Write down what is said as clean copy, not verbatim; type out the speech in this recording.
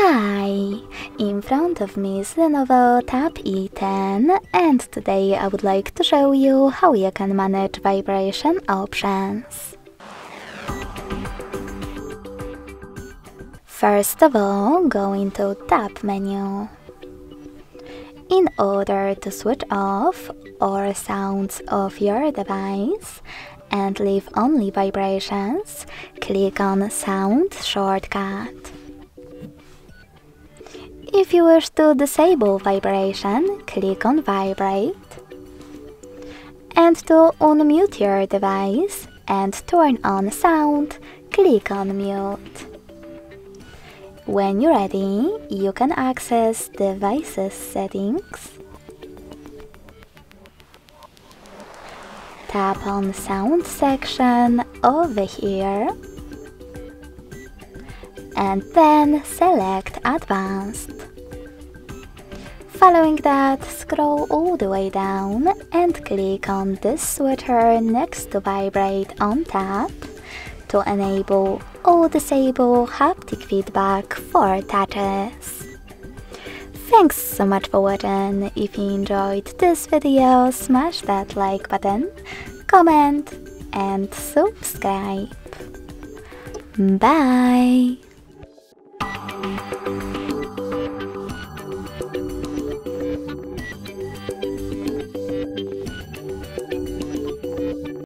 Hi! In front of me is Lenovo Tab E10, and today I would like to show you how you can manage vibration options. First of all, go into Tab menu. In order to switch off all sounds of your device and leave only vibrations, click on Sound shortcut. If you wish to disable vibration, click on Vibrate. And to unmute your device and turn on sound, click on Mute. When you're ready, you can access Devices settings. Tap on Sound section over here. And then select Advanced. Following that, scroll all the way down and click on this switcher next to Vibrate on Tap to enable or disable haptic feedback for touches. Thanks so much for watching. If you enjoyed this video, smash that like button, comment and subscribe. Bye!